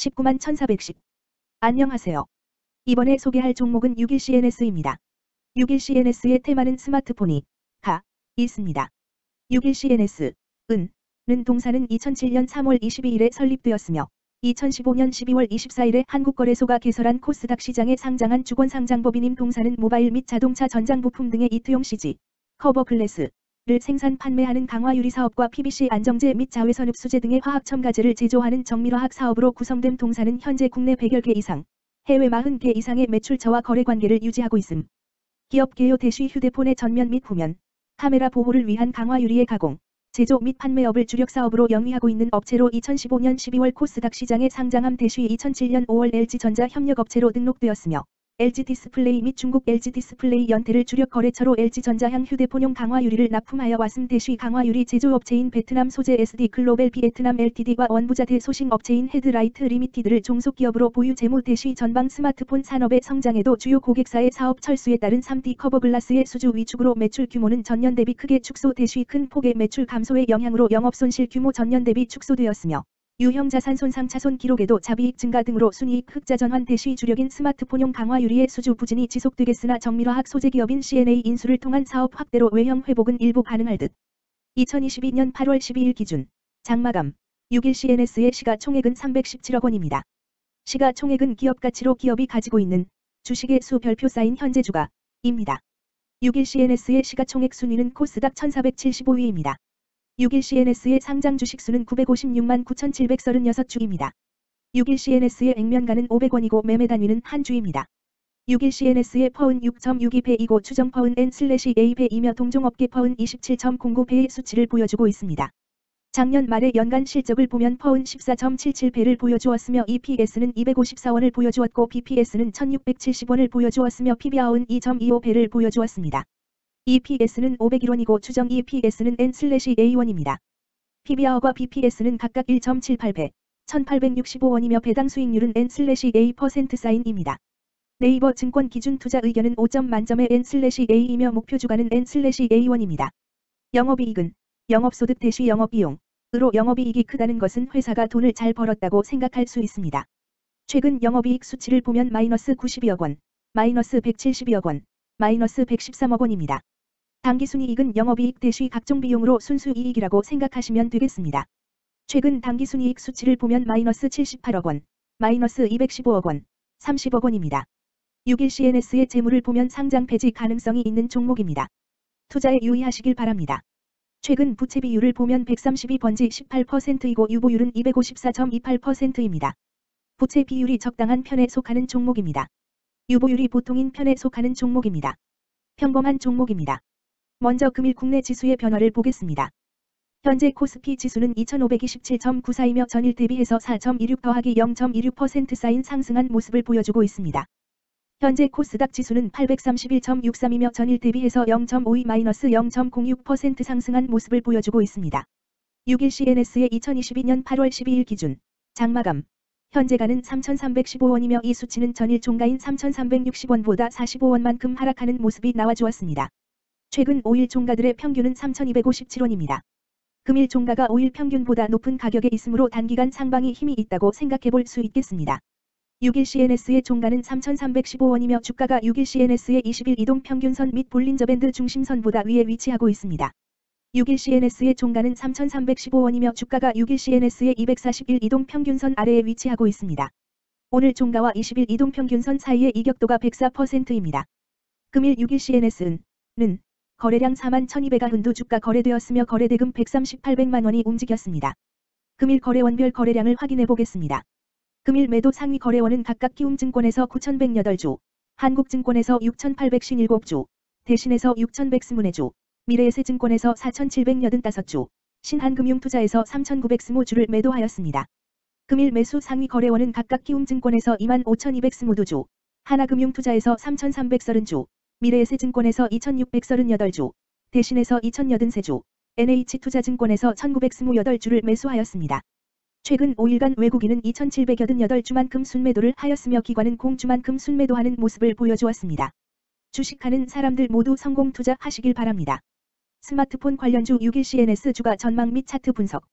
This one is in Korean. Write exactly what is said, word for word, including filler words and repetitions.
십구만 천사백십. 안녕하세요. 이번에 소개할 종목은 육일씨엔에스입니다. 육일씨엔에스의 테마는 스마트폰이 가 있습니다. 육일씨엔에스 은 는 동사는 이천칠년 삼월 이십이일에 설립되었으며 이천십오년 십이월 이십사일에 한국거래소가 개설한 코스닥 시장에 상장한 주권상장법인임 동사는 모바일 및 자동차 전장부품 등의 이트용 씨지, 커버글래스를 생산 판매하는 강화유리 사업과 피비씨 안정제 및 자외선 흡수제 등의 화학 첨가제를 제조하는 정밀화학 사업으로 구성된 동사는 현재 국내 백여 개 이상, 해외 사십 개 이상의 매출처와 거래관계를 유지하고 있음. 기업 개요 대시 휴대폰의 전면 및 후면, 카메라 보호를 위한 강화유리의 가공, 제조 및 판매업을 주력 사업으로 영위하고 있는 업체로 이천십오년 십이월 코스닥 시장에 상장함 대시 이천칠년 오월 엘지전자 협력업체로 등록되었으며 엘지디스플레이 및 중국 엘지디스플레이 연태를 주력 거래처로 엘지전자향 휴대폰용 강화유리를 납품하여 왔음 대시 강화유리 제조업체인 베트남 소재 에스디 글로벌 비에트남 엘티디와 원부자재 소싱업체인 헤드라이트 리미티드를 종속기업으로 보유 재무 대시 전방 스마트폰 산업의 성장에도 주요 고객사의 사업 철수에 따른 쓰리디 커버글라스의 수주 위축으로 매출 규모는 전년 대비 크게 축소 대시 큰 폭의 매출 감소의 영향으로 영업손실 규모 전년 대비 축소되었으며 유형자산 손상 차손 기록에도 자비익 증가 등으로 순이익 흑자 전환 대시 주력인 스마트폰용 강화유리의 수주 부진이 지속되겠으나 정밀화학 소재기업인 씨엔에이 인수를 통한 사업 확대로 외형 회복은 일부 가능할 듯. 이천이십이년 팔월 십이일 기준 장마감 육일씨엔에스의 시가총액은 삼백십칠억 원입니다. 시가총액은 기업가치로 기업이 가지고 있는 주식의 수 별표 쌓인 현재 주가입니다. 육일씨엔에스의 시가총액 순위는 코스닥 천사백칠십오위입니다. 육일씨엔에스의 상장 주식수는 구백오십육만 구천칠백삼십육주입니다. 육일씨엔에스의 액면가는 오백 원이고 매매 단위는 한 주입니다. 육일씨엔에스의 퍼은 육 점 육이 배이고 추정 퍼은 엔 에이 배이며 동종업계 퍼은 이십칠 점 공구 배의 수치를 보여주고 있습니다. 작년 말의 연간 실적을 보면 퍼은 십사 점 칠칠 배를 보여주었으며 이피에스는 이백오십사원을 보여주었고 비피에스는 천육백칠십원을 보여주었으며 피비알은 이 점 이오 배를 보여주었습니다. 이피에스는 오백일원이고 추정 이피에스는 엔 에이 원입니다. 피비알과 비피에스는 각각 일 점 칠팔 배, 천팔백육십오원이며 배당 수익률은 엔 에이 퍼센트사인입니다. 네이버 증권 기준 투자 의견은 오점 만점의 엔 에이이며 목표 주가는 엔 에이 원입니다. 영업이익은 영업소득 대시 영업비용으로 영업이익이 크다는 것은 회사가 돈을 잘 벌었다고 생각할 수 있습니다. 최근 영업이익 수치를 보면 마이너스 구십이억 원, 마이너스 백칠십이억 원, 마이너스 백십삼억 원입니다. 당기순이익은 영업이익 대시 각종 비용으로 순수이익이라고 생각하시면 되겠습니다. 최근 당기순이익 수치를 보면 마이너스 칠십팔억 원, 마이너스 이백십오억 원, 삼십억 원입니다. 육일씨엔에스의 재물을 보면 상장 폐지 가능성이 있는 종목입니다. 투자에 유의하시길 바랍니다. 최근 부채 비율을 보면 백삼십이 번지 십팔 퍼센트이고 유보율은 이백오십사 점 이팔 퍼센트입니다. 부채 비율이 적당한 편에 속하는 종목입니다. 유보율이 보통인 편에 속하는 종목입니다. 평범한 종목입니다. 먼저 금일 국내 지수의 변화를 보겠습니다. 현재 코스피 지수는 이천오백이십칠 점 구사이며 전일 대비해서 사 점 일육 더하기 영 점 일육 퍼센트 쌓인 상승한 모습을 보여주고 있습니다. 현재 코스닥 지수는 팔백삼십일 점 육삼이며 전일 대비해서 영 점 오이 마이너스 영 점 공육 퍼센트 상승한 모습을 보여주고 있습니다. 육일씨엔에스의 이천이십이년 팔월 십이일 기준 장마감 현재가는 삼천삼백십오원이며 이 수치는 전일 종가인 삼천삼백육십원보다 사십오원만큼 하락하는 모습이 나와주었습니다. 최근 오일 종가들의 평균은 삼천이백오십칠원입니다. 금일 종가가 오일 평균보다 높은 가격에 있으므로 단기간 상방이 힘이 있다고 생각해볼 수 있겠습니다. 육일씨엔에스의 종가는 삼천삼백십오원이며 주가가 육일씨엔에스의 이십일 이동 평균선 및 볼린저밴드 중심선보다 위에 위치하고 있습니다. 육일씨엔에스의 종가는 삼천삼백십오원이며 주가가 육일씨엔에스의 이백사십일 이동평균선 아래에 위치하고 있습니다. 오늘 종가와 이십일 이동평균선 사이의 이격도가 백사 퍼센트입니다. 금일 육일씨엔에스는 거래량 사만 천이백구십두 주가 거래되었으며 거래대금 백삼십팔백만 원이 움직였습니다. 금일 거래원별 거래량을 확인해 보겠습니다. 금일 매도 상위 거래원은 각각 키움증권에서 구천백팔주, 한국증권에서 육천팔백오십칠주, 대신에서 육천백이십사주, 미래에셋증권에서 사천칠백팔십오주, 신한금융투자에서 삼천구백이십오주를 매도하였습니다. 금일 매수 상위 거래원은 각각 키움증권에서 이만 오천이백이십이주, 하나금융투자에서 삼천삼백삼십주, 미래에셋증권에서 이천육백삼십팔주, 대신에서 이천팔십삼주, 엔에이치투자증권에서 천구백이십팔주를 매수하였습니다. 최근 오일간 외국인은 이천칠백팔십팔주만큼 순매도를 하였으며 기관은 공주만큼 순매도하는 모습을 보여주었습니다. 주식하는 사람들 모두 성공 투자하시길 바랍니다. 스마트폰 관련주 육일씨엔에스 주가 전망 및 차트 분석